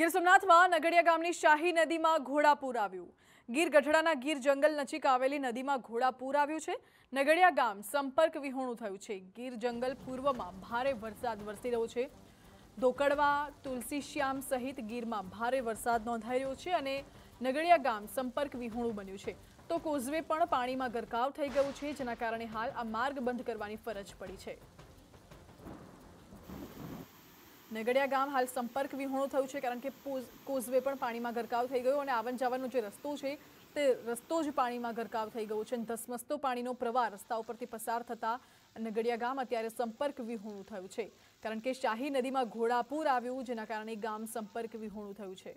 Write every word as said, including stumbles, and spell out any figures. ગીર સોમનાથમાં નગડિયા ગામની શાહી નદીમાં ઘોડાપૂર આવ્યું। ગીર ગઢડાના ગીર જંગલ નજીક આવેલી નદીમાં ઘોડાપૂર આવ્યું છે। નગડિયા ગામ સંપર્ક વિહોણું થયું છે। ગીર જંગલ પૂર્વમાં ભારે વરસાદ વરસી રહ્યો છે। ધોકડવા તુલસીશ્યામ સહિત ગીરમાં ભારે વરસાદ નોંધાઈ રહ્યો છે અને નગડિયા ગામ સંપર્ક વિહોણું બન્યું છે। તો કોઝવે પણ પાણીમાં ગરકાવ થઈ ગયું છે, જેના કારણે હાલ આ માર્ગ બંધ કરવાની ફરજ પડી છે। नगड़िया गाम हाल संपर्क विहोणो थयुं छे, कारण के कोझवे पण पाणीमां गरकाव थई गयो अने आवन जावनो जे रस्तो छे ते रस्तो ज पाणीमां गरकाव थई गयो छे। धसमसतो पाणीनो प्रवाह रस्ता उपरथी पसार थता नगड़िया गाम अत्यारे संपर्क विहोणो थयुं छे, कारण के शाही नदीमां घोड़ापूर आव्युं, जेना कारणे गाम संपर्क विहोणो थयुं छे।